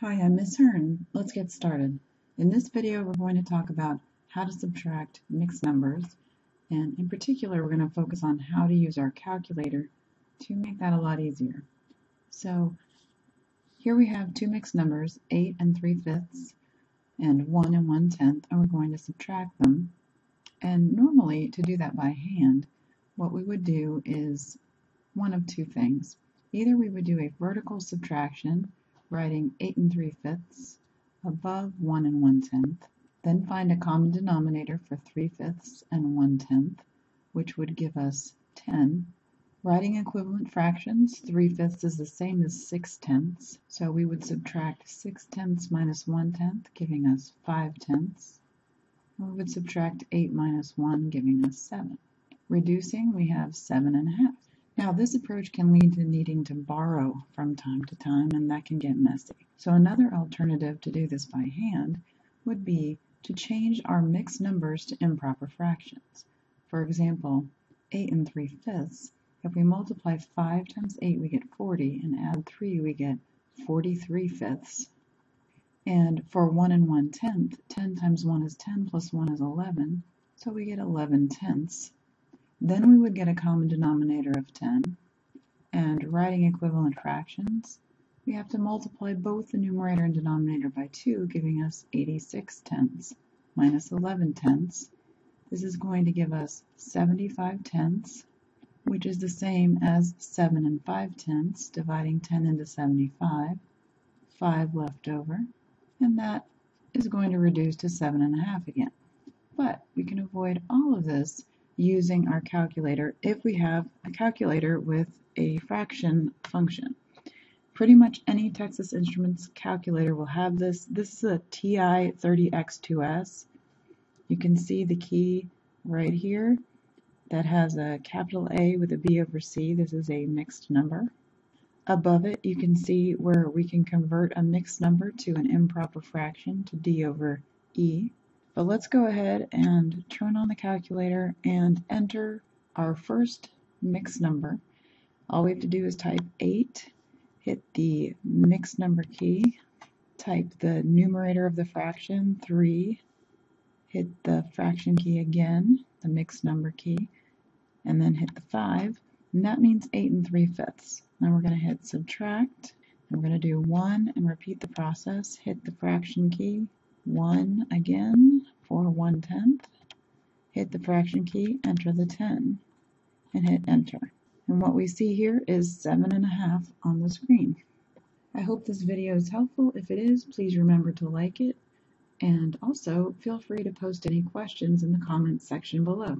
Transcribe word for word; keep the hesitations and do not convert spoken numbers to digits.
Hi, I'm Miz Hearn. Let's get started. In this video, we're going to talk about how to subtract mixed numbers, and in particular, we're going to focus on how to use our calculator to make that a lot easier. So here we have two mixed numbers, eight and three fifths, and one and one tenth, and we're going to subtract them. And normally, to do that by hand, what we would do is one of two things. Either we would do a vertical subtraction, writing eight and three fifths above one and one tenth, then find a common denominator for three fifths and one tenth, which would give us ten. Writing equivalent fractions, three fifths is the same as six tenths, so we would subtract six tenths minus one tenth, giving us five tenths. And we would subtract eight minus one, giving us seven. Reducing, we have seven and a half. Now, this approach can lead to needing to borrow from time to time, and that can get messy. So another alternative to do this by hand would be to change our mixed numbers to improper fractions. For example, eight and three fifths, if we multiply five times eight, we get forty, and add three, we get forty-three fifths. And for one and one tenth, ten times one is ten, plus one is eleven, so we get eleven tenths. Then we would get a common denominator of ten, and writing equivalent fractions, we have to multiply both the numerator and denominator by two, giving us eighty-six tenths minus eleven tenths. This is going to give us seventy-five tenths, which is the same as seven and five tenths, dividing ten into seventy-five, five left over, and that is going to reduce to seven and a half again. But we can avoid all of this using our calculator if we have a calculator with a fraction function. Pretty much any Texas Instruments calculator will have this. This is a T I thirty X two S. You can see the key right here that has a capital A with a B over C. This is a mixed number. Above it, you can see where we can convert a mixed number to an improper fraction, to D over E. But let's go ahead and turn on the calculator and enter our first mixed number. All we have to do is type eight, hit the mixed number key, type the numerator of the fraction, three, hit the fraction key again, the mixed number key, and then hit the five, and that means eight and three fifths. Then we're going to hit subtract, and we're going to do one and repeat the process, hit the fraction key, one again for one tenth, hit the fraction key, enter the ten, and hit enter. And what we see here is seven and a half on the screen. I hope this video is helpful. If it is, please remember to like it, and also feel free to post any questions in the comments section below.